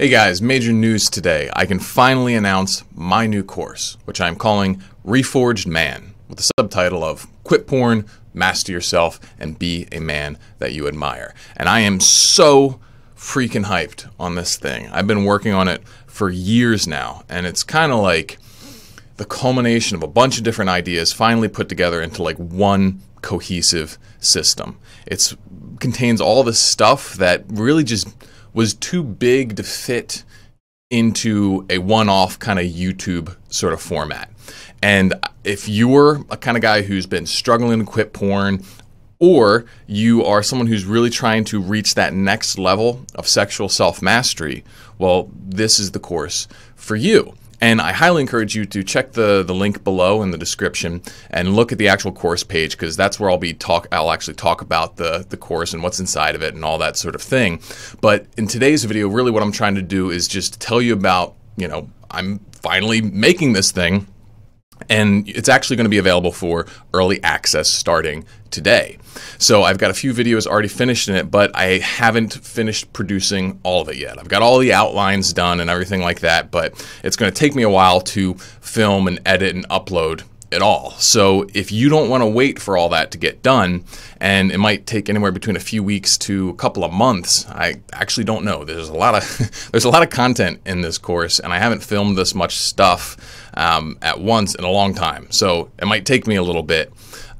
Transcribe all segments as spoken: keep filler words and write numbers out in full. Hey guys, major news today. I can finally announce my new course, which I'm calling Reforged Man, with the subtitle of Quit Porn, Master Yourself, and Be a Man That You Admire. And I am so freaking hyped on this thing. I've been working on it for years now, and it's kind of like the culmination of a bunch of different ideas finally put together into like one cohesive system. It contains all this stuff that really just was too big to fit into a one-off kind of YouTube sort of format. And if you're a kind of guy who's been struggling to quit porn, or you are someone who's really trying to reach that next level of sexual self-mastery, well, this is the course for you. And I highly encourage you to check the, the link below in the description and look at the actual course page, because that's where I'll be talk. I'll actually talk about the, the course and what's inside of it and all that sort of thing. But in today's video, really what I'm trying to do is just tell you about, you know, I'm finally making this thing, and it's actually going to be available for early access starting today. So I've got a few videos already finished in it, but I haven't finished producing all of it yet. I've got all the outlines done and everything like that, but it's going to take me a while to film and edit and upload it all. So if you don't want to wait for all that to get done, and it might take anywhere between a few weeks to a couple of months, I actually don't know. There's a lot of there's a lot of content in this course, and I haven't filmed this much stuff um, at once in a long time. So it might take me a little bit.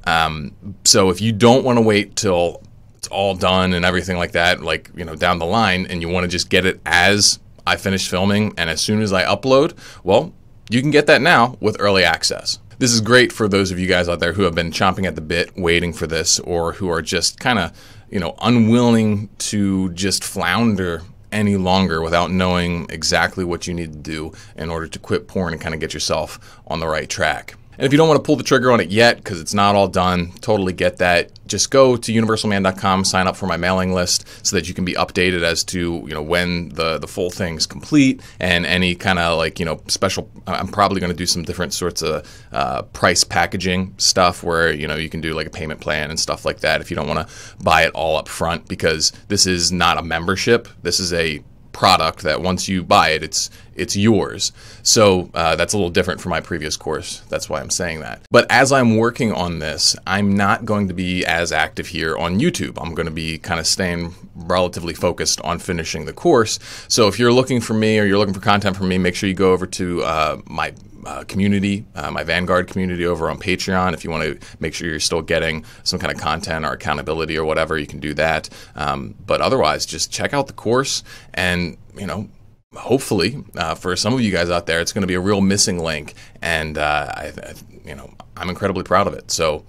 Um, so if you don't want to wait till it's all done and everything like that, like, you know, down the line, and you want to just get it as I finish filming and as soon as I upload, well, you can get that now with early access. This is great for those of you guys out there who have been chomping at the bit waiting for this, or who are just kind of, you know, unwilling to just flounder any longer without knowing exactly what you need to do in order to quit porn and kind of get yourself on the right track. And if you don't want to pull the trigger on it yet because it's not all done, totally get that. Just go to universal man dot com, sign up for my mailing list so that you can be updated as to, you know, when the the full thing's complete, and any kind of, like, you know, special. I'm probably going to do some different sorts of uh, price packaging stuff where, you know, you can do like a payment plan and stuff like that if you don't want to buy it all up front, because this is not a membership. This is a product that once you buy it, it's it's yours. So uh, that's a little different from my previous course. That's why I'm saying that. But as I'm working on this, I'm not going to be as active here on YouTube. I'm going to be kind of staying relatively focused on finishing the course. So if you're looking for me, or you're looking for content from me, make sure you go over to uh, my Uh, community, uh, my Vanguard community over on Patreon. If you want to make sure you're still getting some kind of content or accountability or whatever, you can do that. Um, but otherwise, just check out the course, and, you know, hopefully uh, for some of you guys out there, it's going to be a real missing link. And uh, I, I, you know, I'm incredibly proud of it. So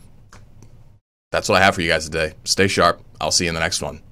that's what I have for you guys today. Stay sharp. I'll see you in the next one.